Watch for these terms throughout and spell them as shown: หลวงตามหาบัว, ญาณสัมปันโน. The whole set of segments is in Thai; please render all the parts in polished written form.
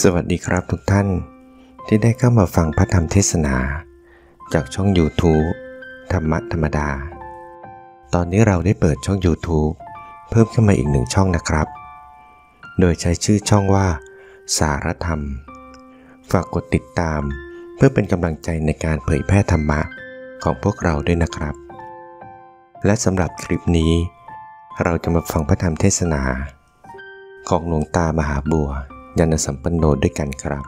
สวัสดีครับทุกท่านที่ได้เข้ามาฟังพระธรรมเทศนาจากช่อง YouTube ธรรมะธรรมดาตอนนี้เราได้เปิดช่อง YouTube เพิ่มขึ้นมาอีก1ช่องนะครับโดยใช้ชื่อช่องว่าสารธรรมฝากกดติดตามเพื่อเป็นกำลังใจในการเผยแพร่ธรรมะของพวกเราด้วยนะครับและสำหรับคลิปนี้เราจะมาฟังพระธรรมเทศนาของหลวงตามหาบัวญาณสัมปันโนด้วยกันครับ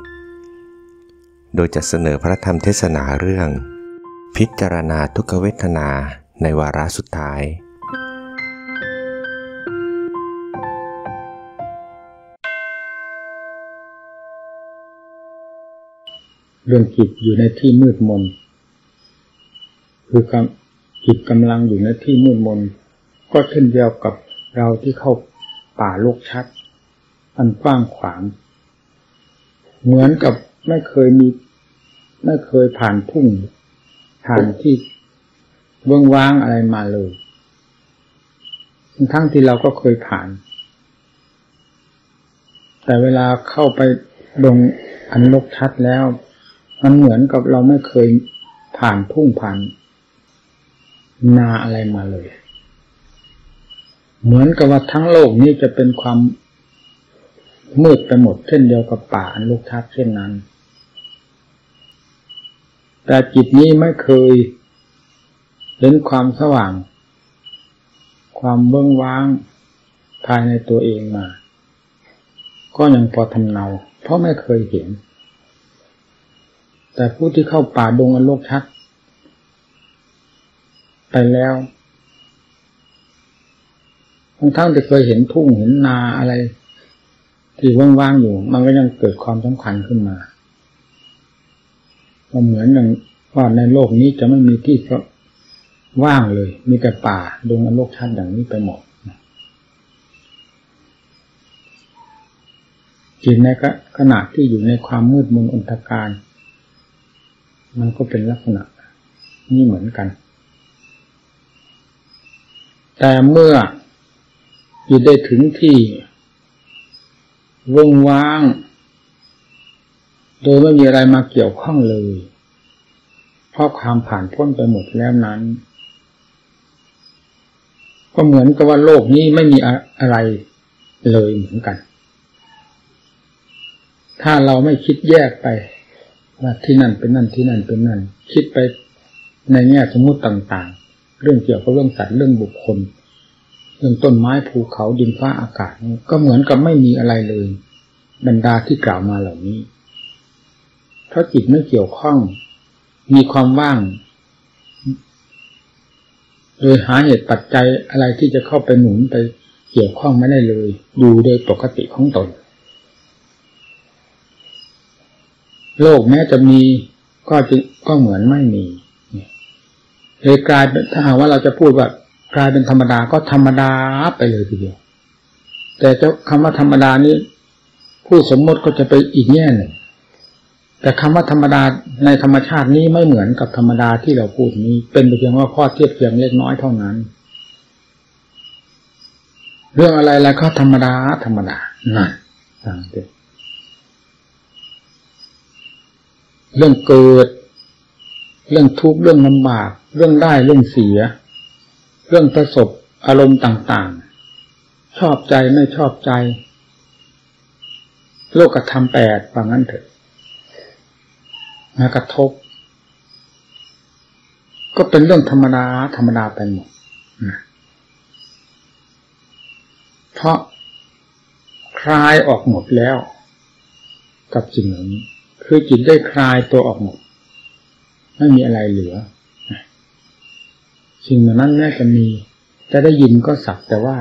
โดยจะเสนอพระธรรมเทศนาเรื่องพิจารณาทุกขเวทนาในวาระสุดท้ายเรื่องจิตอยู่ในที่มืดมนคือจิตกำลังอยู่ในที่มืดมนก็เช่นเดียวกับเราที่เข้าป่าโลกชัดอันกว้างขวางเหมือนกับไม่เคยผ่านทุ่งผ่านที่เบื้องว้างอะไรมาเลยทั้งที่เราก็เคยผ่านแต่เวลาเข้าไปดงอันรกชัดแล้วมันเหมือนกับเราไม่เคยผ่านทุ่งผ่านนาอะไรมาเลยเหมือนกับว่าทั้งโลกนี้จะเป็นความมืดไปหมดเช่นเดียวกับป่าอันรกชัดเช่นนั้นแต่จิตนี้ไม่เคยเห็นความสว่างความเบื้องว้างภายในตัวเองมาก็ยังพอทำเนาเพราะไม่เคยเห็นแต่ผู้ที่เข้าป่าดงอันโลกชัดไปแล้วทั้งที่เคยเห็นทุ่งเห็นนาอะไรที่ว่างๆอยู่มันก็ยังเกิดความสำคัญขึ้นมามันเหมือนอย่างว่าในโลกนี้จะไม่มีที่ว่างเลยมีแต่ป่าดงอันโลกชัดอย่างนี้ไปหมดจิตในขณะที่อยู่ในความมืดมนอนธการมันก็เป็นลักษณะนี้เหมือนกันแต่เมื่อจิตได้ถึงที่ว่างๆโดยไม่มีอะไรมาเกี่ยวข้องเลยเพราะความผ่านพ้นไปหมดแล้วนั้นก็เหมือนกับว่าโลกนี้ไม่มีอะไรเลยเหมือนกันถ้าเราไม่คิดแยกไปว่าที่นั่นเป็นนั่นที่นั่นเป็นนั่นคิดไปในแง่สมมุติต่างๆเรื่องเกี่ยวกับเรื่องสัตว์เรื่องบุคคลเรื่องต้นไม้ภูเขาดินฟ้าอากาศก็เหมือนกับไม่มีอะไรเลยบรรดาที่กล่าวมาเหล่านี้เพราะจิตไม่เกี่ยวข้องมีความว่างโดยหาเหตุปัจจัยอะไรที่จะเข้าไปหนุนไปเกี่ยวข้องไม่ได้เลยดูโดยปกติของตนโลกแม้จะมีก็เหมือนไม่มีเลยกลายเป็นถ้าหากว่าเราจะพูดว่ากลายเป็นธรรมดาก็ธรรมดาไปเลยทีเดียวแต่เจ้าคำว่าธรรมดานี้ผู้สมมติก็จะไปอีกแง่หนึ่งแต่คำว่าธรรมดาในธรรมชาตินี้ไม่เหมือนกับธรรมดาที่เราพูดนี้เป็นเพียงว่าข้อเทียบเทียมเล็กน้อยเท่านั้นเรื่องอะไรอะไรก็ธรรมดาธรรมดานั่นต่างกันเรื่องเกิดเรื่องทุกข์เรื่องลำบากเรื่องได้เรื่องเสียเรื่องประสบอารมณ์ต่างๆชอบใจไม่ชอบใจโลกธรรม8ว่างั้นเถอะมากระทบก็เป็นเรื่องธรรมดาธรรมดาไปหมดเพราะคลายออกหมดแล้วกับสิ่งเหล่านี้คือจิตได้คลายตัวออกหมดไม่มีอะไรเหลือสิ่งเหล่านั้นแม้จะมีจะได้ยินก็สักแต่ว่า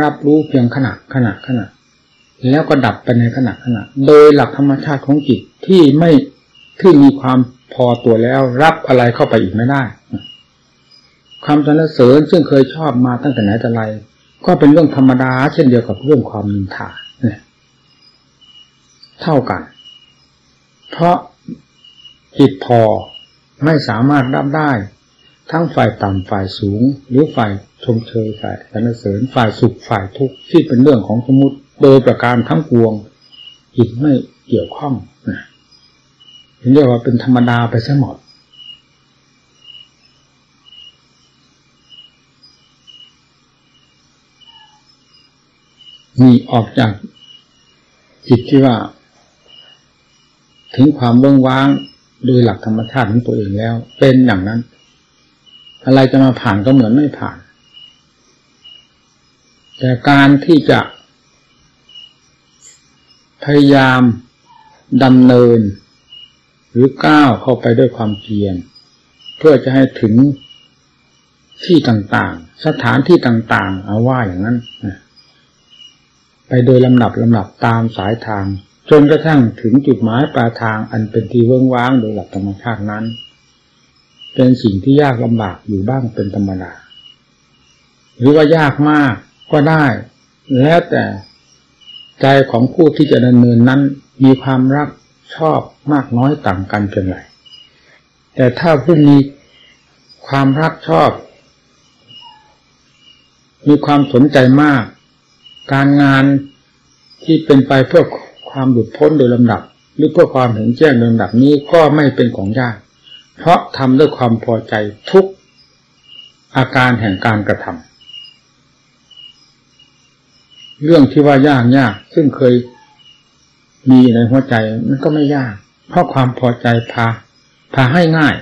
รับรู้เพียงขณะแล้วก็ดับไปในขณะโดยหลักธรรมชาติของจิตที่มีความพอตัวแล้วรับอะไรเข้าไปอีกไม่ได้คำสรรเสริญซึ่งเคยชอบมาตั้งแต่ไหนแต่ไรก็เป็นเรื่องธรรมดาเช่นเดียวกับเรื่องความนินทาเนี่ยเท่ากันเพราะจิตพอไม่สามารถรับได้ทั้งฝ่ายต่ำฝ่ายสูงหรือฝ่ายชมเชยฝ่ายสรรเสริญฝ่ายสุขฝ่ายทุกข์ที่เป็นเรื่องของสมมุติโดยประการทั้งปวง จิตไม่เกี่ยวข้องนะเรียกว่าเป็นธรรมดาไปซะหมดมีออกจากจิตที่ว่าถึงความว่างโดยหลักธรรมชาติของตัวเองแล้วเป็นอย่างนั้นอะไรจะมาผ่านก็เหมือนไม่ผ่านแต่การที่จะพยายามดำเนินหรือก้าวเข้าไปด้วยความเพียรเพื่อจะให้ถึงที่ต่างๆสถานที่ต่างๆเอาว่าอย่างนั้นไปโดยลำดับตามสายทางจนกระทั่งถึงจุดหมายปลายทางอันเป็นที่เวิ้งว้างโดยหลักธรรมชาตินั้นเป็นสิ่งที่ยากลำบากอยู่บ้างเป็นธรรมดาหรือว่ายากมากก็ได้แล้วแต่ใจของผู้ที่จะดำเนินนั้นมีความรักชอบมากน้อยต่างกันเพียงไรแต่ถ้าผู้มีความรักชอบมีความสนใจมากการงานที่เป็นไปเพื่อความหลุดพ้นโดยลำดับหรือเพื่อความเห็นแจ้งโดยลำดับนี้ก็ไม่เป็นของยากเพราะทำด้วยความพอใจทุกอาการแห่งการกระทำเรื่องที่ว่ายากซึ่งเคยมีในหัวใจมันก็ไม่ยากเพราะความพอใจพาให้ง่าย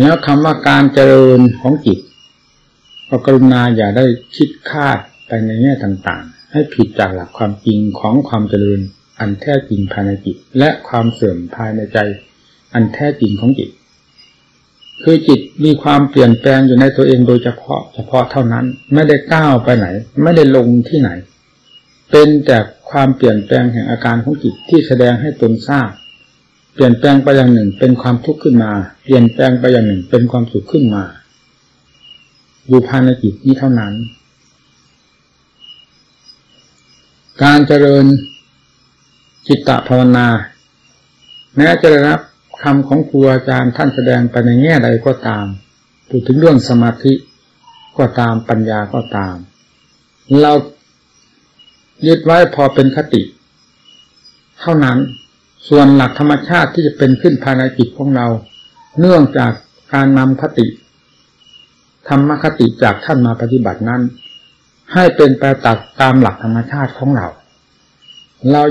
แล้วคำว่าการเจริญของจิตกรุณาอย่าได้คิดคาดไปในแง่ต่างๆให้ผิดจากหลักความจริงของความเจริญอันแท้จริงภายในจิตและความเสื่อมภายในใจอันแท้จริงของจิตคือจิตมีความเปลี่ยนแปลงอยู่ในตัวเองโดยเฉพาะเท่านั้นไม่ได้ก้าวไปไหนไม่ได้ลงที่ไหนเป็นแต่ความเปลี่ยนแปลงแห่งอาการของจิตที่แสดงให้ตนทราบเปลี่ยนแปลงไปอย่างหนึ่งเป็นความทุกข์ขึ้นมาเปลี่ยนแปลงไปอย่างหนึ่งเป็นความสุขขึ้นมาอยู่ภายในจิตนี้เท่านั้นการเจริญจิตตภาวนาแม้จะได้รับคำของครูอาจารย์ท่านแสดงไปในแง่ใดก็ตามพูดถึงเรื่องสมาธิก็ตามปัญญาก็ตามเรายึดไว้พอเป็นคติเท่านั้นส่วนหลักธรรมชาติที่จะเป็นขึ้นภายในจิตของเราเนื่องจากการนำคติธรรมคติจากท่านมาปฏิบัตินั้นให้เป็นไปตามหลักธรรมชาติของเรา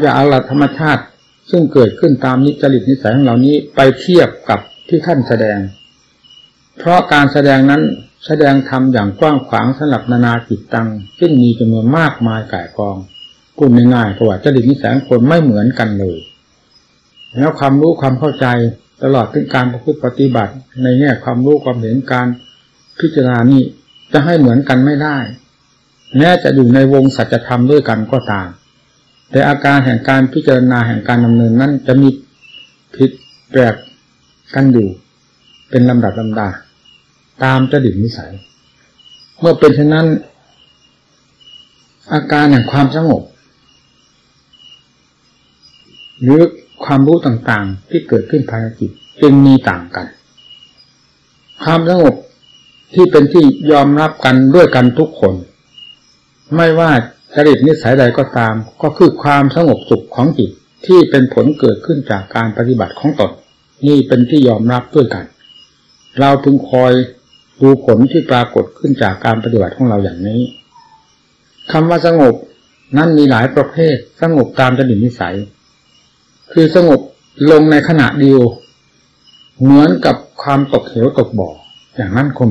จะเอาหลักธรรมชาติซึ่งเกิดขึ้นตามนิจริตนิสัยของเรานี้ไปเทียบกับที่ท่านแสดงเพราะการแสดงนั้นแสดงธรรมอย่างกว้างขวางสำหรับนานาจิตตังซึ่งมีจำนวนมากมายก่ายกองพูดง่ายๆเพราะว่าจริตนิสัยของคนไม่เหมือนกันเลยแล้วความรู้ความเข้าใจตลอดถึงการประพฤติปฏิบัติในแง่ความรู้ความเห็นการพิจารณานี้จะให้เหมือนกันไม่ได้แม้จะอยู่ในวงสัจธรรมด้วยกันก็ตามแต่อาการแห่งการพิจารณาแห่งการดำเนินนั้นจะมีผิดแปลกกันอยู่เป็นลำดับตามจริตนิสัยเมื่อเป็นเช่นนั้นอาการแห่งความสงบหรือความรู้ต่างๆที่เกิดขึ้นภายในจิตจึงมีต่างกันความสงบที่เป็นที่ยอมรับกันด้วยกันทุกคนไม่ว่าจริตนิสัยใดก็ตามก็คือความสงบสุขของจิตที่เป็นผลเกิดขึ้นจากการปฏิบัติของตนนี่เป็นที่ยอมรับด้วยกันเราพึงคอยดูผลที่ปรากฏขึ้นจากการปฏิบัติของเราอย่างนี้คำว่าสงบนั้นมีหลายประเภทสงบตามจริตนิสัยคือสงบลงในขณะเดียวเหมือนกับความตกเหวตกบ่ออย่างนั้นคง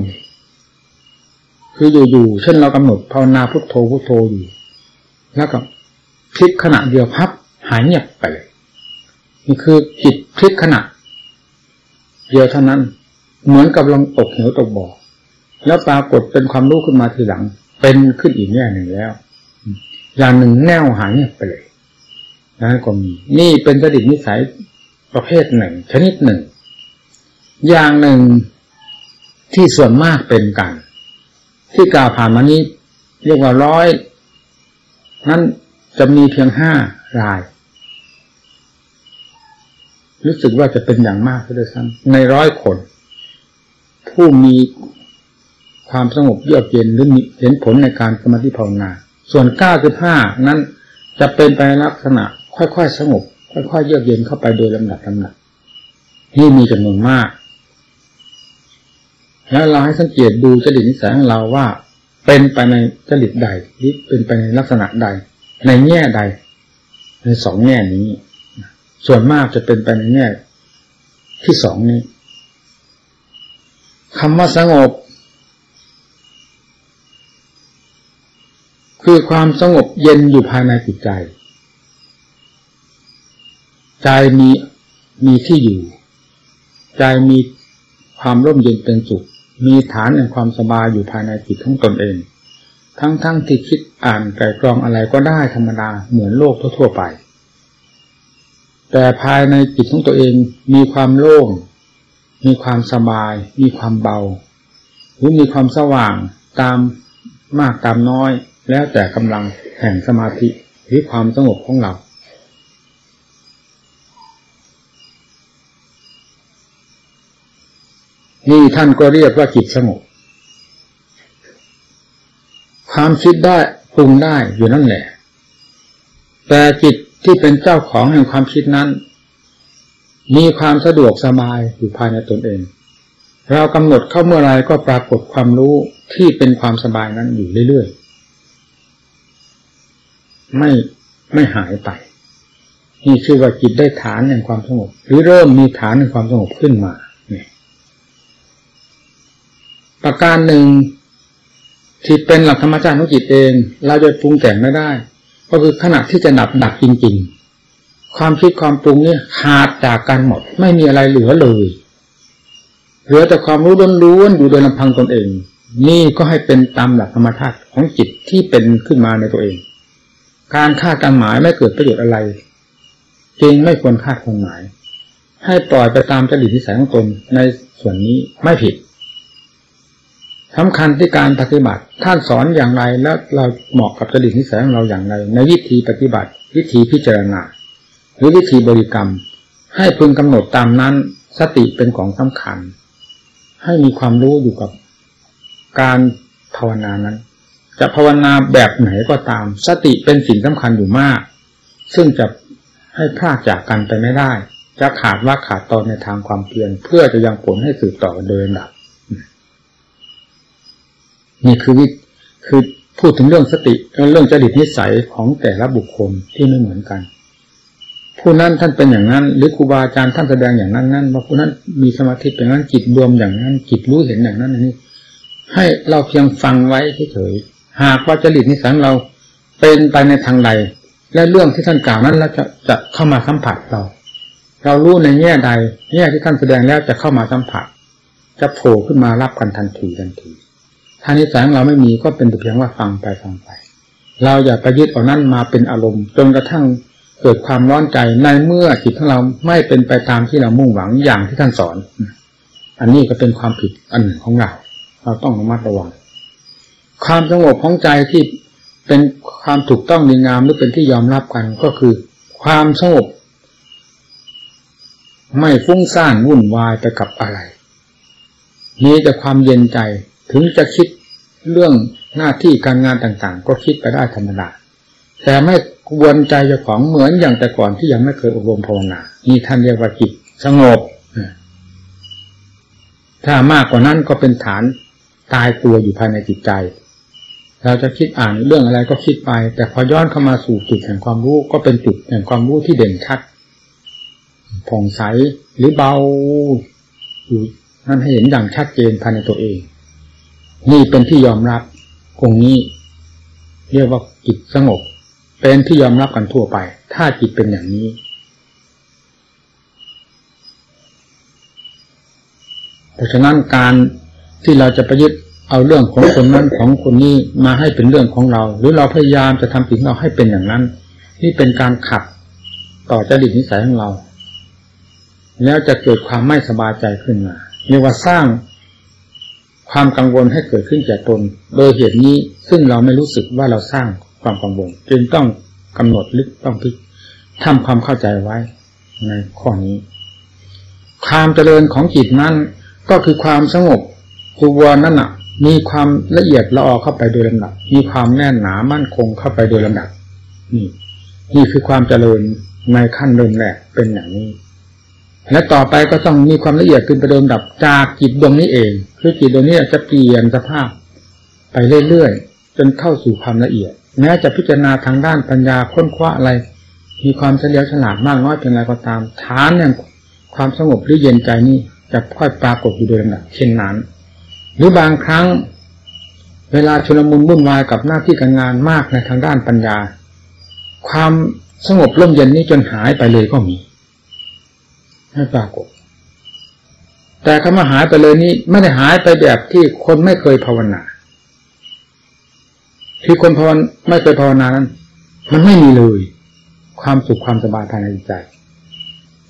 คืออยู่ๆเช่นเรากำหนดภาวนาพุทโธพุทโธอยู่แล้วก็พลิกขณะเดียวพับหายเงียบไปเลยนี่คือจิตพลิกขณะเดียวเท่านั้นเหมือนกับลงตกเหวตกบ่อแล้วปรากฏเป็นความรู้ขึ้นมาทีหลังเป็นขึ้นอีกแง่หนึ่งแล้วอย่างหนึ่งแนวหายเงียบไปเลยนั่นก็มีนี่เป็นจริตนิสัยประเภทหนึ่งชนิดหนึ่งอย่างหนึ่งที่ส่วนมากเป็นกันที่กล่าวผ่านมานี้เรียกว่าร้อยนั้นจะมีเพียง5รายรู้สึกว่าจะเป็นอย่างมากด้วยซ้ำใน100คนผู้มีความสงบเยือกเย็นหรือเห็นผลในการสมาธิภาวนา ส่วน95นั้นจะเป็นไปลักษณะค่อยๆสงบค่อยๆเยือกเย็นเข้าไปโดยลำดับที่มีจำนวนมากแล้วเราให้สังเกตดูจริตนิสัยของเราว่าเป็นไปในจริตใดหรือเป็นไปในลักษณะใดในแง่ใดในสองแง่นี้ส่วนมากจะเป็นไปในแง่ที่สองนี้คำว่าสงบคือความสงบเย็นอยู่ภายในจิตใจใจมีที่อยู่ใจมีความร่มเย็นเป็นสุขมีฐานแห่งความสบายอยู่ภายในจิตของตนเองทั้งที่คิดอ่านไตร่ตรองอะไรก็ได้ธรรมดาเหมือนโลกทั่วๆไปแต่ภายในจิตของตัวเองมีความโล่งมีความสบายมีความเบาหรือมีความสว่างตามมากตามน้อยแล้วแต่กำลังแห่งสมาธิหรือความสงบของเรานี่ท่านก็เรียกว่าจิตสงบความคิดได้ปรุงได้อยู่นั่นแหละแต่จิตที่เป็นเจ้าของแห่งความคิดนั้นมีความสะดวกสบายอยู่ภายในตนเองเรากำหนดเข้าเมื่อไรก็ปรากฏความรู้ที่เป็นความสบายนั้นอยู่เรื่อยๆไม่หายไปนี่ชื่อว่าจิตได้ฐานแห่งความสงบหรือเริ่มมีฐานแห่งความสงบขึ้นมาประการหนึ่งที่เป็นหลักธรรมชาติของจิตเองเราจะปรุงแต่งไม่ได้ก็คือขณะที่จะดับจริงๆความคิดความปรุงเนี่ยขาดจากกันหมดไม่มีอะไรเหลือเลยเหลือแต่ความรู้ล้วนๆอยู่โดยลำพังตนเองนี่ก็ให้เป็นตามหลักธรรมชาติของจิตที่เป็นขึ้นมาในตัวเองการคาดการหมายไม่เกิดประโยชน์อะไรจริงไม่ควรคาดความหมายให้ปล่อยไปตามจริตนิสัยของตนในส่วนนี้ไม่ผิดสำคัญที่การปฏิบัติท่านสอนอย่างไรแล้วเราเหมาะกับจริตนิสัยของเราอย่างไรในวิธีปฏิบัติวิธีพิจารณาหรือวิธีบริกรรมให้พึงกำหนดตามนั้นสติเป็นของสำคัญให้มีความรู้อยู่กับการภาวนานั้นจะภาวนาแบบไหนก็ตามสติเป็นสิ่งสำคัญอยู่มากซึ่งจะให้พลาดจากกันไปไม่ได้จะขาดว่าขาดตอนในทางความเพียรเพื่อจะยังผลให้สืบต่อกันโดยลำดับนี่คือพูดถึงเรื่องสติเรื่องจริตนิสัยของแต่ละบุคคลที่ไม่เหมือนกันผู้นั้นท่านเป็นอย่างนั้นหรือครูบาอาจารย์ท่านแสดงอย่างนั้นนั่นว่าผู้นั้นมีสมาธิเป็นอย่างนั้นจิตรวมอย่างนั้นจิตรู้เห็นอย่างนั้นนี่ให้เราเพียงฟังไว้เฉยๆหากว่าจริตนิสัยเราเป็นไปในทางใดและเรื่องที่ท่านกล่าวนั้นแล้วจะเข้ามาสัมผัสเรารู้ในแง่ใดแง่ที่ท่านแสดงแล้วจะเข้ามาสัมผัสจะโผล่ขึ้นมารับกันทันทีถ้านิสัยของเราไม่มีก็เป็นแต่เพียงว่าฟังไปเราอย่าไปยึดเอานั้นมาเป็นอารมณ์จนกระทั่งเกิดความร้อนใจในเมื่อจิตของเราไม่เป็นไปตามที่เรามุ่งหวังอย่างที่ท่านสอนอันนี้ก็เป็นความผิดอันหนึ่งของเราต้องระมัดระวังความสงบของใจที่เป็นความถูกต้องดีงามหรือเป็นที่ยอมรับกันก็คือความสงบไม่ฟุ้งซ่านวุ่นวายไปกับอะไรนี้แต่ความเย็นใจถึงจะคิดเรื่องหน้าที่การงานต่างๆก็คิดไปได้ธรรมดาแต่ไม่กวนใจเจ้าของเหมือนอย่างแต่ก่อนที่ยังไม่เคยอบรมภาวนานี่ท่านเรียกว่าจิตสงบถ้ามากกว่านั้นก็เป็นฐานตายตัวอยู่ภายในจิตใจเราจะคิดอ่านเรื่องอะไรก็คิดไปแต่พอย้อนเข้ามาสู่จุดแห่งความรู้ก็เป็นจุดแห่งความรู้ที่เด่นชัดผ่องใสหรือเบาอยู่นั่นให้เห็นอย่างชัดเจนภายในตัวเองนี่เป็นที่ยอมรับคงนี้เรียกว่าจิตสงบเป็นที่ยอมรับกันทั่วไปถ้าจิตเป็นอย่างนี้เพราะฉะนั้นการที่เราจะประยุกต์เอาเรื่องของคนนั้นของคนนี้มาให้เป็นเรื่องของเราหรือเราพยายามจะทำสิ่งเราให้เป็นอย่างนั้นนี่เป็นการขัดต่อจริตนิสัยของเราแล้วจะเกิดความไม่สบายใจขึ้นมาเรียกว่าสร้างความกังวลให้เกิดขึ้นแก่ตนโดยเหตุนี้ซึ่งเราไม่รู้สึกว่าเราสร้างความกังวลจึงต้องกำหนดลึกต้องพิจารณาทำความเข้าใจไว้ในข้อนี้ความเจริญของจิตนั้นก็คือความสงบคือวรนั่นน่ะ มีความละเอียดละออเข้าไปโดยลำดับมีความแน่นหนามั่นคงเข้าไปโดยลำดับนี่คือความเจริญในขั้นเริ่มแรกเป็นอย่างนี้และต่อไปก็ต้องมีความละเอียดขึ้นไปโดยลำดับจากจิตดวงนี้เองคือจิตดวงนี้จะเปลี่ยนสภาพไปเรื่อยๆจนเข้าสู่ความละเอียดแม้จะพิจารณาทางด้านปัญญาค้นคว้าอะไรมีความเฉลียวฉลาดมากน้อยเพียงไรก็ตามฐานแห่งความสงบหรือเย็นใจนี้จะค่อยปรากฏอยู่โดยลำดับเช่นนั้นหรือบางครั้งเวลาชุลมุนวุ่นวายกับหน้าที่การงานมากในทางด้านปัญญาความสงบร่มเย็นนี้จนหายไปเลยก็มีไม่ปรากฏแต่คำว่าหายไปเลยนี้ไม่ได้หายไปแบบที่คนไม่เคยภาวนาที่คนภาวนาไม่เคยภาวนานั้นมันไม่มีเลยความสุขความสบายภายในใจ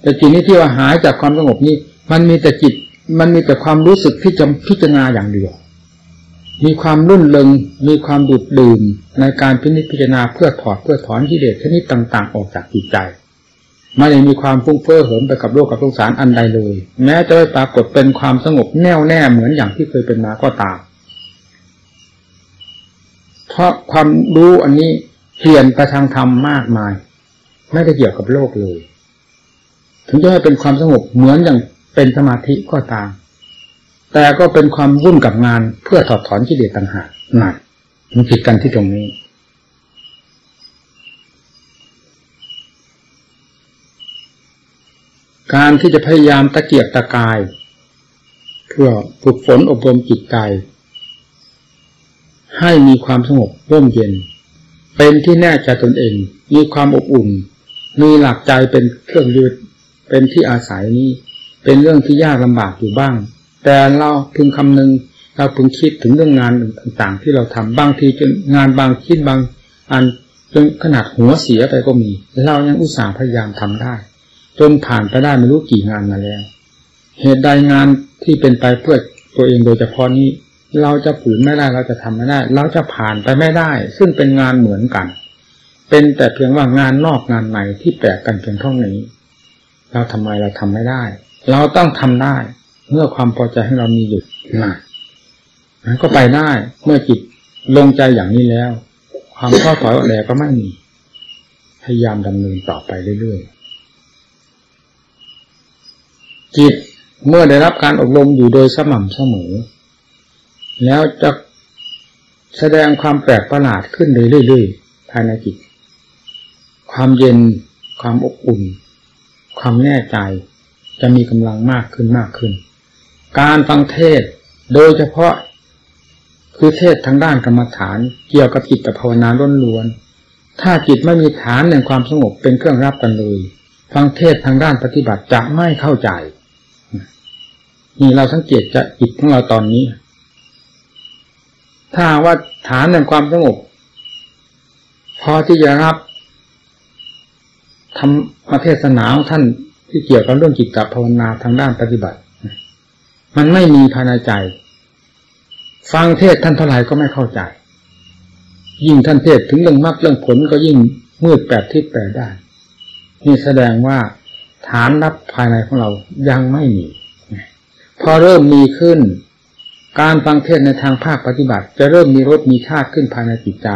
แต่จิตนี้ที่ว่าหายจากความสงบนี้มันมีแต่จิตมันมีแต่ความรู้สึกที่จะพิจารณาอย่างเดียวมีความรุ่นเริงมีความดูดดื่มในการพิจารณาเพื่อถอดเพื่อถอนกิเลสชนิดต่างๆออกจากจิตใจไม่ได้มีความฟุ้งเฟ้อเหิมไปกับโลกกับสงสารอันใดเลยแม้จะได้ปรากฏเป็นความสงบแน่วแน่เหมือนอย่างที่เคยเป็นมาก็ตามเพราะความรู้อันนี้เปลี่ยนไปทางธรรมมากมายไม่ได้เกี่ยวกับโลกเลยถึงจะให้เป็นความสงบเหมือนอย่างเป็นสมาธิก็ตามแต่ก็เป็นความวุ่นกับงานเพื่อถอดถอนกิเลสต่างหากนั่นมันผิดกันที่ตรงนี้การที่จะพยายามตะเกียกตะกายเพื่อฝึกฝนอบรมจิตใจให้มีความสงบร่มเย็นเป็นที่แน่ใจตนเองมีความอบอุ่นมีหลักใจเป็นเครื่องยึดเป็นที่อาศัยนี้เป็นเรื่องที่ยากลำบากอยู่บ้างแต่เราพึงคำนึงเราพึงคิดถึงเรื่องงานต่างๆที่เราทำบางทีจนงานบางชิ้นบางอันจนขนาดหัวเสียไปก็มีเรายังอุตส่าห์พยายามทำได้จนผ่านไปได้ไม่รู้กี่งานมาแล้วเหตุใดงานที่เป็นไปเพื่อตัวเองโดยเฉพาะนี้เราจะฝืนไม่ได้เราจะทำไม่ได้เราจะผ่านไปไม่ได้ซึ่งเป็นงานเหมือนกันเป็นแต่เพียงว่างานนอกงานในที่แปลกกันเพียงเท่านี้เราทำไมเราทำไม่ได้เราต้องทำได้เมื่อความพอใจให้เรามีอยู่นะมันก็ไปได้เมื่อจิตลงใจอย่างนี้แล้วความท้อถอยอ่อนแอก็ไม่มีพยายามดำเนินต่อไปเรื่อยๆจิตเมื่อได้รับการอบรมอยู่โดยสม่ำเสมอแล้วจะแสดงความแปลกประหลาดขึ้นเรื่อยๆภายในจิตความเย็นความอบอุ่นความแน่ใจจะมีกำลังมากขึ้นมากขึ้นการฟังเทศโดยเฉพาะคือเทศทางด้านกรรมฐานเกี่ยวกับจิตภาวนาล้วนๆถ้าจิตไม่มีฐานแห่งความสงบเป็นเครื่องรับกันเลยฟังเทศทางด้านปฏิบัติจะไม่เข้าใจนี่เราสังเกตจะจิตของเราตอนนี้ถ้าว่าฐานแห่งความสงบพอที่จะรับธรรมเทศนาของท่านที่เกี่ยวกับเรื่องจิตตภาวนาทางด้านปฏิบัติมันไม่มีภายในใจฟังเทศท่านเท่าไหร่ก็ไม่เข้าใจยิ่งท่านเทศถึงเรื่องมรรคเรื่องผลก็ยิ่งมืดแปดทิศแปดด้านนี่แสดงว่าฐานรับภายในของเรายังไม่มีพอเริ่มมีขึ้นการฟังเทศในทางภาคปฏิบัติจะเริ่มมีรสมีชาติขึ้นภายในจิตใจ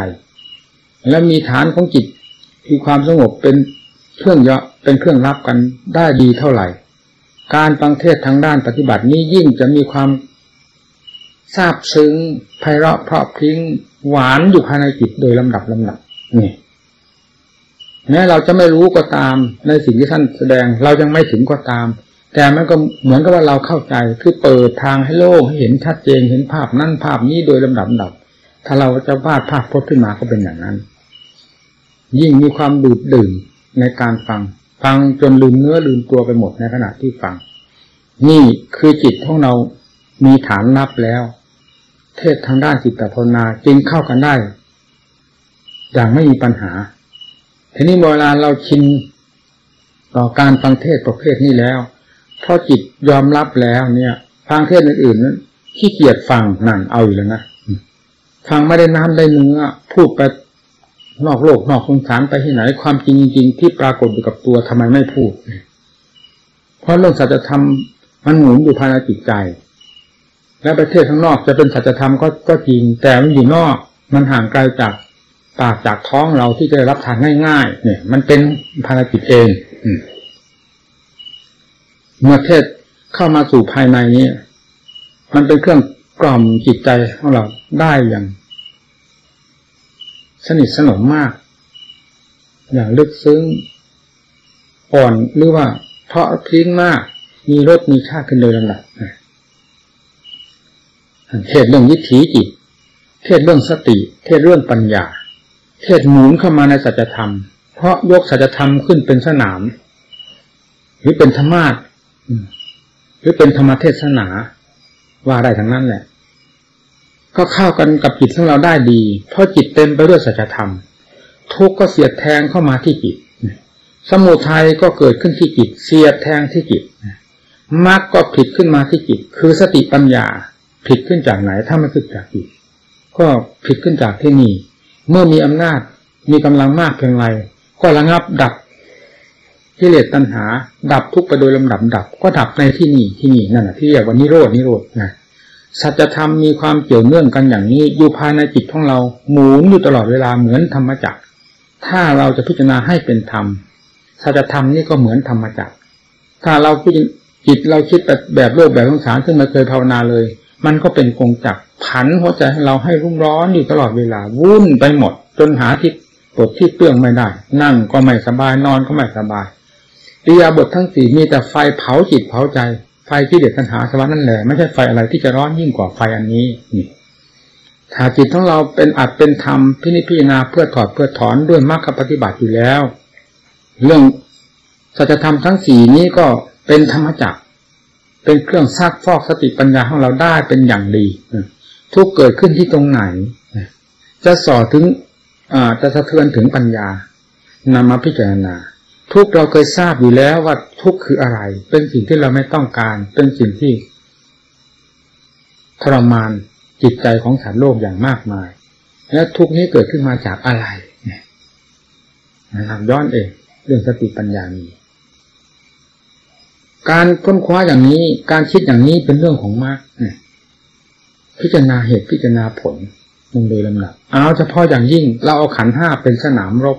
และมีฐานของจิตคือความสงบเป็นเครื่องยะเป็นเครื่องรับกันได้ดีเท่าไหร่การฟังเทศทางด้านปฏิบัตินี้ยิ่งจะมีความซาบซึ้งไพเราะเพราะพริ้งหวานอยู่ภายในจิตโดยลำดับนี่แม้เราจะไม่รู้ก็ตามในสิ่งที่ท่านแสดงเรายังไม่ถึงก็ตามแต่มันก็เหมือนกับว่าเราเข้าใจคือเปิดทางให้โลกให้เห็นชัดเจนเห็นภาพนั่นภาพนี้โดยลำดับถ้าเราจะวาดภาพพจน์ขึ้นมาก็เป็นอย่างนั้นยิ่งมีความดูดดื่มในการฟังจนลืมเนื้อลืมตัวไปหมดในขณะที่ฟังนี่คือจิตของเรามีฐานนับแล้วเทศทางด้านจิตภาวนาจึงเข้ากันได้อย่างไม่มีปัญหาทีนี้เวลาเราชินต่อการฟังเทศประเภทนี้แล้วพอจิตยอมรับแล้วเนี่ยฟังเทศอื่นๆนั้นขี้เกียจฟังนั่นเอาอยู่แล้วนะฟังไม่ได้น้ำได้เนื้อพูดไปนอกโลกนอกสงสารไปที่ไหนความจริงจริงที่ปรากฏอยู่กับตัวทำไมไม่พูดเพราะเรื่องสัจธรรมมันหมุนอยู่ภายในจิตใจ และประเทศข้างนอกจะเป็นสัจธรรมก็จริงแต่มันอยู่นอกมันห่างไกลจากปากจากท้องเราที่จะรับทานง่ายๆเนี่ยมันเป็นภารกิจเองเมื่อเทศเข้ามาสู่ภายในนี้มันเป็นเครื่องกล่อมจิตใจของเราได้อย่างสนิทสนมมากอย่างลึกซึ้งอ่อนหรือว่าเพราะพริ้งมากมีรสมีชาติขึ้นเลยลำดับเทศเรื่องวิถีจิตเทศเรื่องสติเทศเรื่องปัญญาเทศหมุนเข้ามาในสัจธรรมเพราะยกสัจธรรมขึ้นเป็นสนามหรือเป็นธรรมาสน์หรือเป็นธรรมเทศนาว่าได้ทั้งนั้นแหละก็เข้ากันกับจิตของเราได้ดีเพราะจิตเต็มไปด้วยสัจธรรมทุกข์ก็เสียดแทงเข้ามาที่จิตสมุทัยก็เกิดขึ้นที่จิตเสียดแทงที่จิตมรรคก็ผิดขึ้นมาที่จิตคือสติปัญญาผิดขึ้นจากไหนถ้าไม่ผิดจากจิตก็ผิดขึ้นจากที่นี่เมื่อมีอำนาจมีกำลังมากเพียงไรก็ระงับดับกิเลสตัณหาดับทุกข์ไปโดยลำดับดับก็ดับในที่นี่ที่นี่นั่นแหละที่เรียกว่านิโรธนะสัจธรรมมีความเกี่ยวเนื่องกันอย่างนี้อยู่ภายในจิตของเราหมุนอยู่ตลอดเวลาเหมือนธรรมจักรถ้าเราจะพิจารณาให้เป็นธรรมสัจธรรมนี่ก็เหมือนธรรมจักรถ้าเราจิตเราคิดแบบโลกแบบสงสารซึ่งไม่เคยภาวนาเลยมันก็เป็นกงจักรผันหัวใจเราให้รุ่มร้อนอยู่ตลอดเวลาวุ่นไปหมดจนหาที่ปลดที่เปลื้องไม่ได้นั่งก็ไม่สบายนอนก็ไม่สบายอิริยาบถทั้งสี่มีแต่ไฟเผาจิตเผาใจไฟที่เด็ดตัณหาสวรรค์นั่นแหละไม่ใช่ไฟอะไรที่จะร้อนยิ่งกว่าไฟอันนี้นี่ถ้าจิตของเราเป็นอัดเป็นธรรมพินิจพิจารณาเพื่อถอดเพื่อถอนด้วยมรรคปฏิบัติอยู่แล้วเรื่องสัจธรรมทั้งสี่นี้ก็เป็นธรรมจักรเป็นเครื่องซักฟอกสติปัญญาของเราได้เป็นอย่างดีทุกเกิดขึ้นที่ตรงไหนจะส่อถึงจะสะเทือนถึงปัญญานำมาพิจารณาทุกเราเคยทราบอยู่แล้วว่าทุกคืออะไรเป็นสิ่งที่เราไม่ต้องการเป็นสิ่งที่ทรมานจิตใจของสัตว์โลกอย่างมากมายและทุกนี้เกิดขึ้นมาจากอะไรนะครับย้อนเองเรื่องสติปัญญานี้การค้นคว้าอย่างนี้การคิดอย่างนี้เป็นเรื่องของมรรคพิจารณาเหตุพิจารณาผลลงโดยลำดับเอาเฉพาะอย่างยิ่งเราเอาขันธ์ห้าเป็นสนามรบ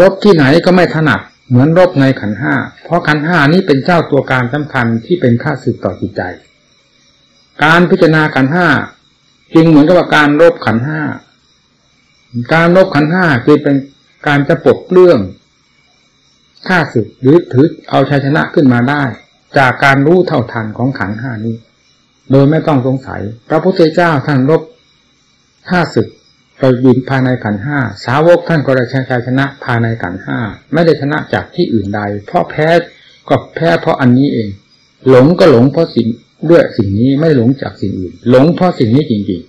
รบที่ไหนก็ไม่ถนัดเหมือนรบในขันธ์ห้าเพราะขันธ์ห้านี้เป็นเจ้าตัวการสำคัญที่เป็นข้าศึกต่อจิตใจการพิจารณาขันธ์ห้าจึงเหมือนกับการรบขันธ์ห้าการรบขันธ์ห้าคือเป็นการจะปลดเปลื้องข้าศึกหรือถือเอาชัยชนะขึ้นมาได้จากการรู้เท่าทันของขันธ์ห้านี้โดยไม่ต้องสงสัยพระพุทธเจ้าท่านรบข้าศึกเรายืนภายในขันธ์ห้าสาวกท่านก็ได้ชัยชนะภายในขันธ์ห้าไม่ได้ชนะจากที่อื่นใดเพราะแพ้ก็แพ้เพราะอันนี้เองหลงก็หลงเพราะสิ่งด้วยสิ่งนี้ไม่หลงจากสิ่งอื่นหลงเพราะสิ่งนี้จริง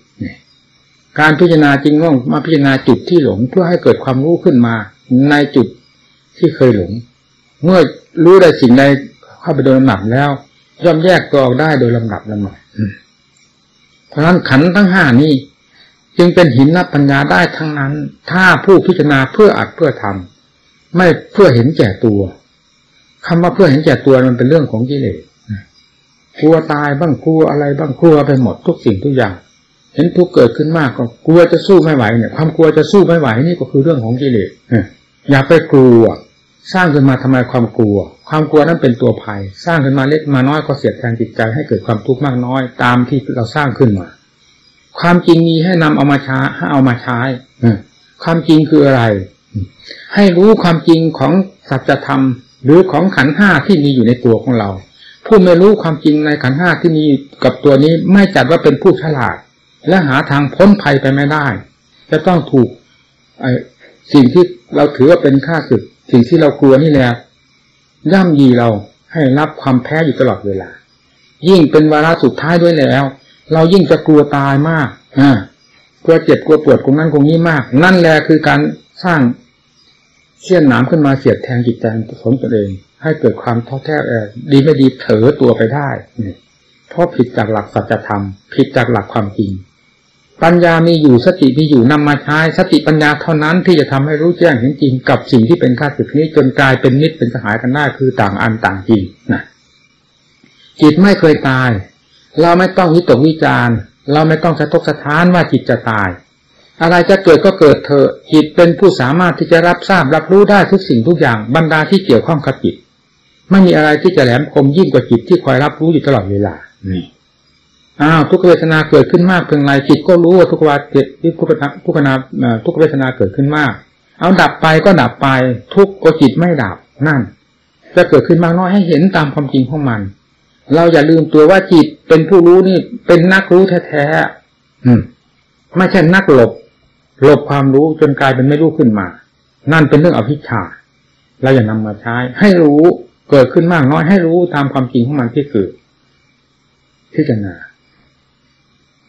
ๆการพิจารณาจริงต้องมาพิจารณาจุดที่หลงเพื่อให้เกิดความรู้ขึ้นมาในจุดที่เคยหลงเมื่อรู้ได้สิ่งใดเข้าไปโดยลำดับแล้วย่อมแยกตัวออกได้โดยลำดับลำหน่อยเพราะฉะนั้นขันธ์ทั้งห้านี้จึงเป็นหินนับปัญญาได้ทั้งนั้นถ้าผู้พิจารณาเพื่ออัดเพื่อทำไม่เพื่อเห็นแก่ตัวคำว่าเพื่อเห็นแก่ตัวมันเป็นเรื่องของกิเลสกลัวตายบ้างกลัวอะไรบ้างกลัวไปหมดทุกสิ่งทุกอย่างเห็นทุกข์เกิดขึ้นมากก็กลัวจะสู้ไม่ไหวเนี่ยความกลัวจะสู้ไม่ไหวนี่ก็คือเรื่องของกิเลสอย่าไปกลัวสร้างขึ้นมาทำไมความกลัวความกลัวนั้นเป็นตัวภัยสร้างขึ้นมาเล็กมาน้อยก็เสียดแทงจิตใจให้เกิดความทุกข์มากน้อยตามที่เราสร้างขึ้นมาความจริงมีให้นำเอามาใช้ให้เอามาใช้ความจริงคืออะไรให้รู้ความจริงของสัจธรรมหรือของขันธ์ห้าที่มีอยู่ในตัวของเราผู้ไม่รู้ความจริงในขันธ์ห้าที่มีกับตัวนี้ไม่จัดว่าเป็นผู้ฉลาดและหาทางพ้นภัยไปไม่ได้จะต้องถูกสิ่งที่เราถือว่าเป็นข้าศึกสิ่งที่เรากลัวนี่แหละย่ำยีเราให้รับความแพ้อยู่ตลอดเวลายิ่งเป็นวาระสุดท้ายด้วยแล้วเรายิ่งจะกลัวตายมากกลัวเจ็บกลัวปวดคงนั้นคงนี้มากนั่นแหละคือการสร้างเสี้ยนหนามขึ้นมาเสียดแทงจิตใจของตัวเองให้เกิดความท้อแท้ดีไม่ดีเผลอตัวไปได้เพราะผิดจากหลักสัจธรรมผิดจากหลักความจริงปัญญามีอยู่สติมีอยู่นำมาใช้สติปัญญาเท่านั้นที่จะทำให้รู้แจ้งเห็นจริงกับสิ่งที่เป็นข้าศึกนี้จนกลายเป็นมิตรเป็นสหายกันได้คือต่างอันต่างจริงนะจิตไม่เคยตาย เราไม่ต้องวิตกวิจารณ์เราไม่ต้องกระทบสะท้านว่าจิตจะตายอะไรจะเกิดก็เกิดเถอะจิตเป็นผู้สามารถที่จะรับทราบรับรู้ได้ทุกสิ่งทุกอย่างบรรดาที่เกี่ยวข้องกับจิตไม่มีอะไรที่จะแหลมคมยิ่งกว่าจิตที่คอยรับรู้อยู่ตลอดเวลานี่ทุกเวทนาเกิดขึ้นมากเพียงไรจิตก็รู้ว่าทุกวาจิตทุกเวทนาเกิดขึ้นมากเอาดับไปก็ดับไปทุกข์ก็จิตไม่ดับนั่นจะเกิดขึ้นมากน้อยให้เห็นตามความจริงของมันเราอย่าลืมตัวว่าจิตเป็นผู้รู้นี่เป็นนักรู้แท้ๆไม่ใช่นักหลบความรู้จนกลายเป็นไม่รู้ขึ้นมานั่นเป็นเรื่องอภิชาเราอย่านำมาใช้ให้รู้เกิดขึ้นมากน้อยให้รู้ตามความจริงของมันที่เกิดพิจารณา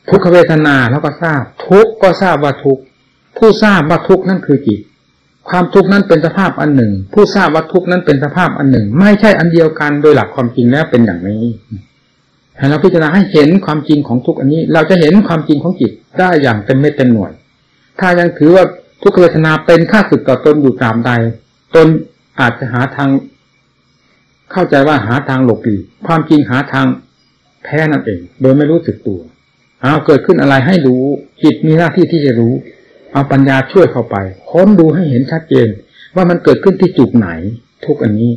ทุกขเวทนาเราก็ทราบทุกข์ก็ทราบว่าทุกข์ผู้ทราบว่าทุกข์นั่นคือจิตความทุกข์นั้นเป็นสภาพอันหนึ่งผู้ทราบว่าทุกข์นั้นเป็นสภาพอันหนึ่งไม่ใช่อันเดียวกันโดยหลักความจริงแล้วเป็นอย่างนี้ถ้าเราพิจารณาให้เห็นความจริงของทุกข์อันนี้เราจะเห็นความจริงของจิตได้อย่างเต็มเม็ดเต็มหน่วยถ้ายังถือว่าทุกขเวทนาเป็นข้าศึกต่อตนอยู่ตามใดตนอาจจะหาทางเข้าใจว่าหาทางหลบหลีกความจริงหาทางแพ้นั่นเองโดยไม่รู้สึกตัวเอาเกิดขึ้นอะไรให้รู้จิตมีหน้าที่ที่จะรู้เอาปัญญาช่วยเข้าไปค้นดูให้เห็นชัดเจนว่ามันเกิดขึ้นที่จุดไหนทุกอันนี้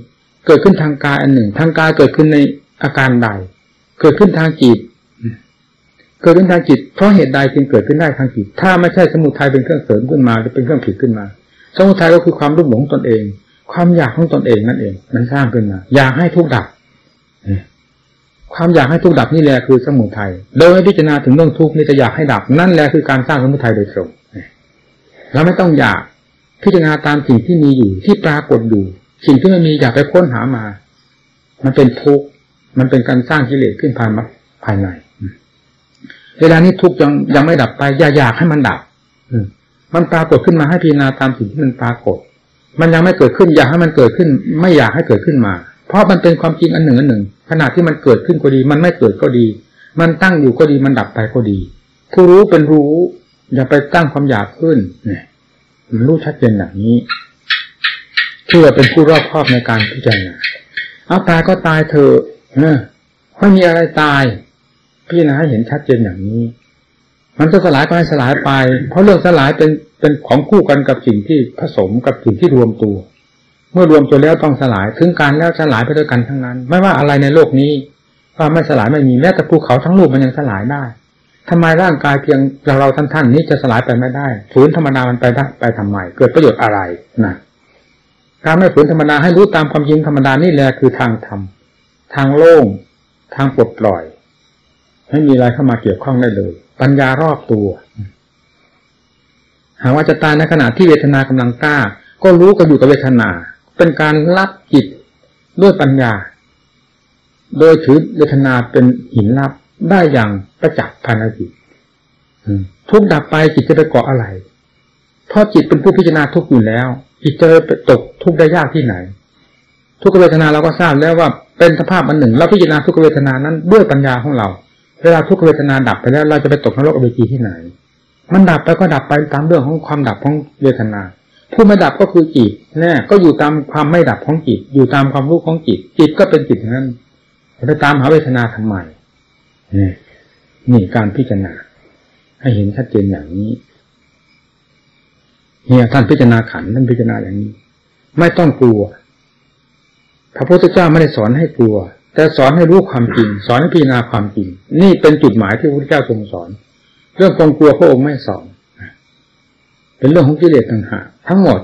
เกิดขึ้นทางกายอันหนึ่งทางกายเกิดขึ้นในอาการใดเกิดขึ้นทางจิตเกิดขึ้นทางจิตเพราะเหตุใดจึงเกิดขึ้นได้ทางจิตถ้าไม่ใช่สมุทัยเป็นเครื่องเสริมขึ้นมาหรือเป็นเครื่องผิดขึ้นมาสมุทัยก็คือความรุ่มหลงตนเองความอยากของตนเองนั่นเองมันสร้างขึ้นมาอยากให้ทุกดับความอยากให้ทุกข์ดับนี่แหละคือสมุทัยโดยพิจารณาถึงเรื่องทุกข์นี่จะอยากให้ดับนั่นแหละคือการสร้างสมุทัยโดยตรงเราไม่ต้องอยากพิจารณาตามสิ่งที่มีอยู่ที่ปรากฏอยู่สิ่งที่มันมีอยากไปค้นหามามันเป็นทุกข์มันเป็นการสร้างกิเลสขึ้นภายในเวลานี้ทุกข์ยังไม่ดับไปอยากให้มันดับมันปรากฏขึ้นมาให้พิจารณาตามสิ่งที่มันปรากฏมันยังไม่เกิดขึ้นอยากให้มันเกิดขึ้นไม่อยากให้เกิดขึ้นมาเพราะมันเป็นความจริงอันหนึ่งขณะที่มันเกิดขึ้นก็ดีมันไม่เกิดก็ดีมันตั้งอยู่ก็ดีมันดับไปก็ดีผู้รู้เป็นรู้อย่าไปตั้งความอยากขึ้นเนี่ยมันรู้ชัดเจนอย่างนี้เชื่อเป็นผู้รอบคอบในการพิจารณาเอาตายก็ตายเถอะไม่มีอะไรตายพิจารณาให้เห็นชัดเจนอย่างนี้มันจะสลายก็ให้สลายไปเพราะเรื่องสลายเป็นของคู่กันกับสิ่งที่ผสมกับสิ่งที่รวมตัวเมื่อรวมตัวแล้วต้องสลายถึงการแล้วสลายไปด้วยกันทั้งนั้นไม่ว่าอะไรในโลกนี้ว่าไม่สลายไม่มีแม้แต่ภูเขาทั้งลูกมันยังสลายได้ทำไมร่างกายเพียงเราท่านนี้จะสลายไปไม่ได้ฝืนธรรมดามันไปได้ไปทำไมเกิดประโยชน์อะไรนะการไม่ฝืนธรรมดาให้รู้ตามความจริงธรรมดานี่แหละคือทางธรรมทางโล่งทางปลดปล่อยไม่มีอะไรเข้ามาเกี่ยวข้องได้เลยปัญญารอบตัวหากว่าจะตายในขณะที่เวทนากำลังกล้าก็รู้ก็อยู่กับเวทนาเป็นการลับจิตด้วยปัญญาโดยถือเวทนาเป็นหินลับได้อย่างประจักษ์ภายในจิตทุกดับไปจิตจะไปเกาะอะไรเพราะจิตเป็นผู้พิจารณาทุกอยู่แล้วจิตจะไปตกทุกได้ยากที่ไหนทุกเวทนาเราก็ทราบแล้วว่าเป็นสภาพอันหนึ่งเราพิจารณาทุกเวทนานั้นด้วยปัญญาของเราเวลาทุกเวทนาดับไปแล้วเราจะไปตกนรกอเวจีที่ไหนมันดับไปก็ดับไปตามเรื่องของความดับของเวทนาผู้ไม่ดับก็คือจิตแน่ก็อยู่ตามความไม่ดับของจิตอยู่ตามความรู้ของจิตจิตก็เป็นจิตนั้นไปตามหาเวทนาทำไมนี่การพิจารณาให้เห็นชัดเจนอย่างนี้เนี่ยท่านพิจารณาขันธ์ท่านพิจารณาอย่างนี้ไม่ต้องกลัวพระพุทธเจ้าไม่ได้สอนให้กลัวแต่สอนให้รู้ความจริงสอนให้พิจารณาความจริงนี่เป็นจุดหมายที่พระพุทธเจ้าทรงสอนเรื่องความกลัวพระองค์ไม่สอนเป็นเรื่องของกิเลสต่างหากทั้งหมด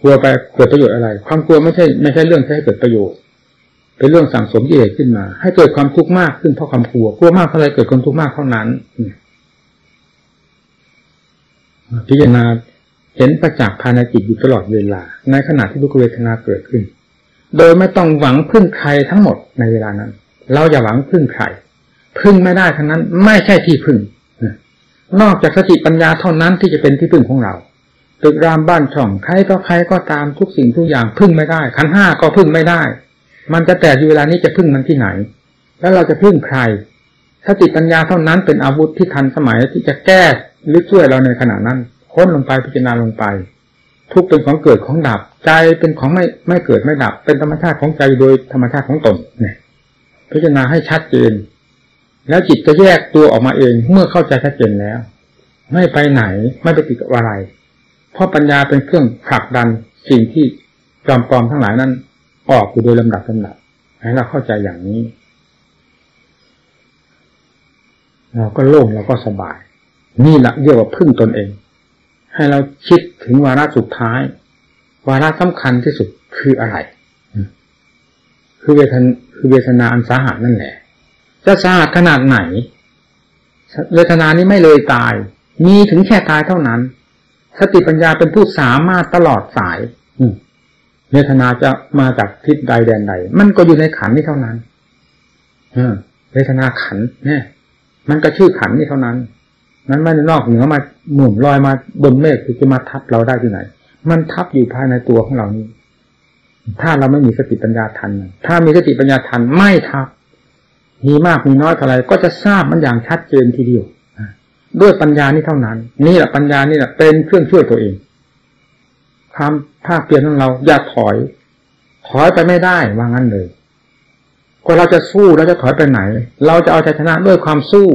กลัวไปเกิดประโยชน์อะไรความกลัวไม่ใช่เรื่องที่ให้เกิดประโยชน์เป็นเรื่องสั่งสมกิเลสขึ้นมาให้เกิดความทุกข์มากขึ้นเพราะความกลัวมากเท่าไรเกิดความทุกข์มากเท่านั้นพิจารณาเห็นประจักษ์ภายในจิตอยู่ตลอดเวลาในขณะที่ทุกขเวทนาเกิดขึ้นโดยไม่ต้องหวังพึ่งใครทั้งหมดในเวลานั้นเราอย่าหวังพึ่งใครพึ่งไม่ได้ทั้งนั้นไม่ใช่ที่พึ่งนอกจากสติปัญญาเท่านั้นที่จะเป็นที่พึ่งของเราตึกรามบ้านช่องใครก็ตามทุกสิ่งทุกอย่างพึ่งไม่ได้ขันธ์ห้าก็พึ่งไม่ได้มันจะแตกอยู่เวลานี้จะพึ่งมันที่ไหนแล้วเราจะพึ่งใครสติปัญญาเท่านั้นเป็นอาวุธที่ทันสมัยที่จะแก้หรือช่วยเราในขณะนั้นค้นลงไปพิจารณาลงไปทุกเป็นของเกิดของดับใจเป็นของไม่เกิดไม่ดับเป็นธรรมชาติของใจโดยธรรมชาติของตนเนี่ยพิจารณาให้ชัดเจน แล้วจิตจะแยกตัวออกมาเองเมื่อเข้าใจชัดเจนแล้วไม่ไปไหนไม่ไปติดกับอะไรเพราะปัญญาเป็นเครื่องผลักดันสิ่งที่จอมปลอมทั้งหลายนั้นออกอยู่โดยลำดับให้เราเข้าใจอย่างนี้เราก็โล่งเราก็สบายนี่แหละเรียกว่าพึ่งตนเองให้เราคิดถึงวาระสุดท้ายวาระสำคัญที่สุดคืออะไรคือเวทนาอันสาหัสนั่นแหละจะสาหัสขนาดไหนเวทนานี้ไม่เลยตายมีถึงแค่ตายเท่านั้นสติปัญญาเป็นผู้สามารถตลอดสายเวทนาจะมาจากทิศใดแดนใดมันก็อยู่ในขันนี้เท่านั้นเวทนาขันเนี่ยมันก็ชื่อขันนี่เท่านั้นนั้นไม่นอกเหนือมาหมุนลอยมาบนเมฆคือจะมาทับเราได้ที่ไหนมันทับอยู่ภายในตัวของเรานี้ถ้าเราไม่มีสติปัญญาทันถ้ามีสติปัญญาทันไม่ทับมีมากมีน้อยอะไรก็จะทราบมันอย่างชัดเจนทีเดียวด้วยปัญญานี่เท่านั้นนี่แหละปัญญานี่แหละเป็นเครื่องช่วยตัวเองความภาคเปลี่ยนของเราอย่าถอยไปไม่ได้ว่างั้นเลยก็เราจะสู้เราจะถอยไปไหนเราจะเอาชัยชนะด้วยความสู้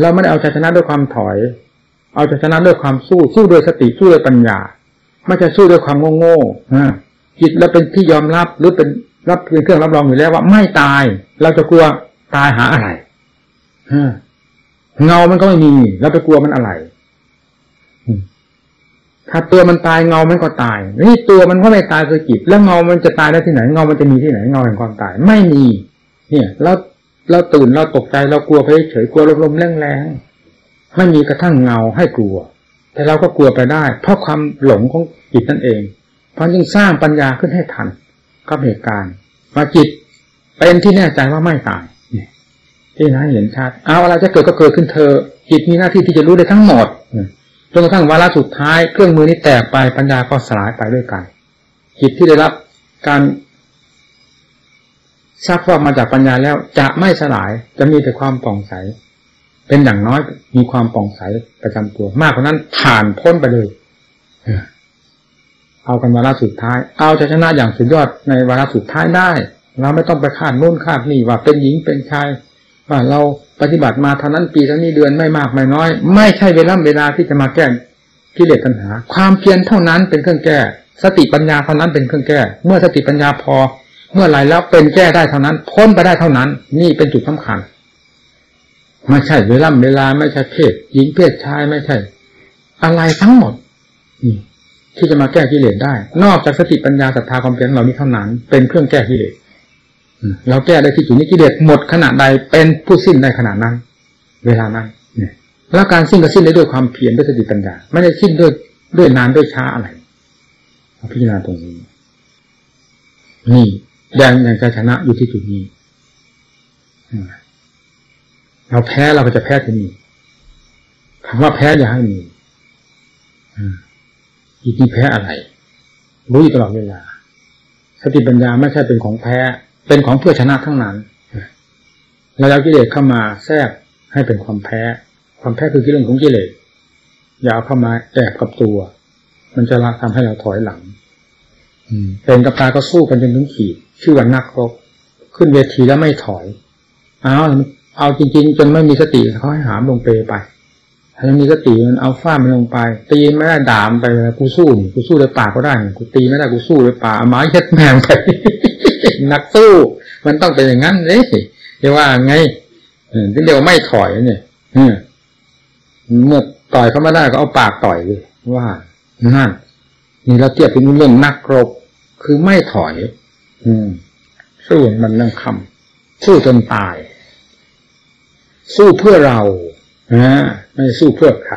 เราไม่ได้เอาชัยชนะด้วยความถอยเอาชัยชนะด้วยความสู้ด้วยสติสู้ด้วยปัญญาไม่ใช่สู้ด้วยความโง่ๆจิตเราเป็นที่ยอมรับหรือเป็นรับเป็นเครื่องรับรองอยู่แล้วว่าไม่ตายเราจะกลัวตายหาอะไรเงามันก็ไม่มีเราไปกลัวมันอะไรถ้าตัวมันตายเงามันก็ตายนี่ตัวมันก็ไม่ตายคือจิตแล้วเงามันจะตายได้ที่ไหนเงามันจะมีที่ไหนเงาแห่งความตายไม่มีเนี่ยเราตื่นเราตกใจเรากลัวไปเฉยกลัวลมๆแรงๆไม่มีกระทั่งเงาให้กลัวแต่เราก็กลัวไปได้เพราะความหลงของจิตนั่นเองเพราะจึงสร้างปัญญาขึ้นให้ทันกับเหตุการณ์มาจิตเป็นที่แน่ใจว่าไม่ตายที่นั้นเห็นชัดเอาอะไรจะเกิดก็เกิดขึ้นเธอจิตมีหน้าที่ที่จะรู้ได้ทั้งหมดจนกระทั่งวาระสุดท้ายเครื่องมือนี้แตกไปปัญญาก็สลายไปด้วยกันจิตที่ได้รับการซักฟอกมาจากปัญญาแล้วจะไม่สลายจะมีแต่ความป่องใสเป็นอย่างน้อยมีความป่องใสประจำตัวมากกว่านั้นผ่านพ้นไปเลยเอากันวาระสุดท้ายเอาชัยชนะอย่างสุดยอดในวาระสุดท้ายได้เราไม่ต้องไปคาดโน่นคาดนี่ว่าเป็นหญิงเป็นชายว่าเราปฏิบัติมาเท่านั้นปีเท่านี้เดือนไม่มากไม่น้อยไม่ใช่เวลาที่จะมาแก้กิเลสตัณหาความเพียรเท่านั้นเป็นเครื่องแก้สติปัญญาเท่านั้นเป็นเครื่องแก้เมื่อสติปัญญาพอเมื่อไรแล้วเป็นแก้ได้เท่านั้นพ้นไปได้เท่านั้นนี่เป็นจุดสำคัญไม่ใช่เวลาไม่ใช่เพศหญิงเพศชายไม่ใช่อะไรทั้งหมดที่จะมาแก้กิเลสได้นอกจากสติปัญญาศรัทธาความเพียรเหล่านี้เท่านั้นเป็นเครื่องแก้กิเลสเราแก้ได้ที่จุดนี้กิเลสหมดขนาดใดเป็นผู้สิ้นได้ขนาดนั้นเวลานั้นแล้วการสิ้นก็สิ้นได้ด้วยความเพียรด้วยสติปัญญาไม่ได้สิ้นด้วยนานด้วยช้าอะไรพิจารณาตรงนี้นี่แดงอย่างการชนะอยู่ที่จุดนี้เราแพ้เราก็จะแพ้ที่นี่คำว่าแพ้อย่าให้มีอีกที่แพ้อะไรรู้อยู่ตลอดเวลาสติปัญญาไม่ใช่เป็นของแพ้เป็นของเพื่อชนะทั้งนั้นเราเอากิเลสเข้ามาแทรกให้เป็นความแพ้คือเรื่องของกิเลสอย่าเอาเข้ามาแอบกับตัวมันจะทำให้เราถอยหลังเป็นกับตาก็สู้กันจนถึงขีดชื่อว่านักรบขึ้นเวทีแล้วไม่ถอยเอาจริงๆจนไม่มีสติเขาให้หามลงเปไปถ้าไม่มีสติมันเอาฟาดมันลงไปตีไม่ได้ด่ามไปกูสู้ด้วยปากก็ได้กูตีไม่ได้กูสู้ด้วยปากไม้เช็ดแมงไปนักสู้มันต้องเป็นอย่างนั้นเลยเรียกว่าไงที่เดียวไม่ถอยเนี่ยเมื่อต่อยเขาไม่ได้ก็เอาปากต่อยเลยว่านั่นนี่เราเทียบเป็นเรื่องนักรบคือไม่ถอยสู้มันนั่งคำสู้จนตายสู้เพื่อเราไม่สู้เพื่อใคร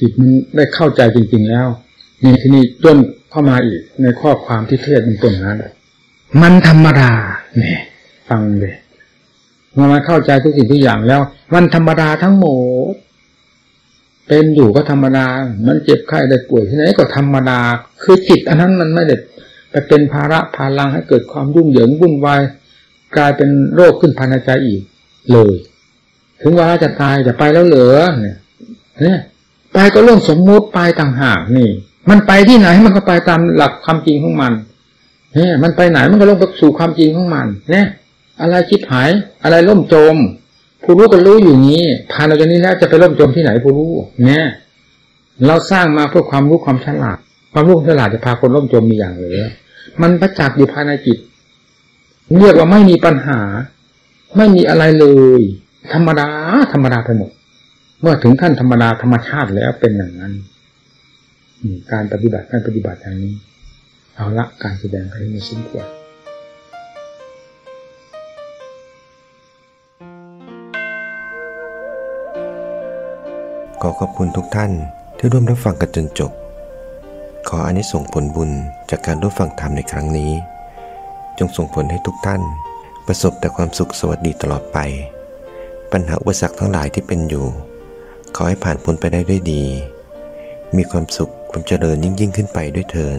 จิตมันได้เข้าใจจริงๆแล้วนี่ที่นี่ต้นเข้ามาอีกในข้อความที่เทศเป็นต้นนั้นมันธรรมดาเนี่ยฟังเลยมาเข้าใจทุกสิ่งทุกอย่างแล้วมันธรรมดาทั้งหมดเป็นอยู่ก็ธรรมดามันเจ็บไข้ได้ป่วยที่ไหนก็ธรรมดาคือจิตอันนั้นมันไม่ได้ไปเป็นภาระพาลังให้เกิดความยุ่งเหยิงวุ่นวายกลายเป็นโรคขึ้นภายในใจอีกเลยถึงว่าจะตายจะไปแล้วเหรอเนี่ยไปก็เรื่องสมมุติไปต่างหากนี่มันไปที่ไหนมันก็ไปตามหลักความจริงของมันเนี่ยมันไปไหนมันก็ลงไปสู่ความจริงของมันเนี่ย อะไรชิบหายอะไรล่มจมผู้รู้ก็รู้อยู่นี้ผ่านเราจากนี้แล้วจะไปล่มจมที่ไหนผู้รู้เนี่ยเราสร้างมาเพื่อความรู้ความฉลาดความรู้ความฉลาดจะพาคนล่มจมมีอย่างเหลือมันประจักษ์อยู่ภายในจิตเรียกว่าไม่มีปัญหาไม่มีอะไรเลยธรรมดาธรรมดาไปหมดเมื่อถึงขั้นธรรมดาธรรมชาติแล้วเป็นอย่างนั้นการปฏิบัติการปฏิบัติอย่างนี้เอาละการแสดงการมีสิ้นควรขอขอบคุณทุกท่านที่ร่วมรับฟังกันจนจบขออานิสงส์ผลบุญจากการร่วมฟังธรรมในครั้งนี้จงส่งผลให้ทุกท่านประสบแต่ความสุขสวัสดีตลอดไปปัญหาอุปสรรคทั้งหลายที่เป็นอยู่ขอให้ผ่านพ้นไปได้ด้วยดีมีความสุขความเจริญยิ่งขึ้นไปด้วยเถิด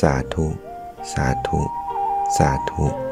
สาธุสาธุสาธุ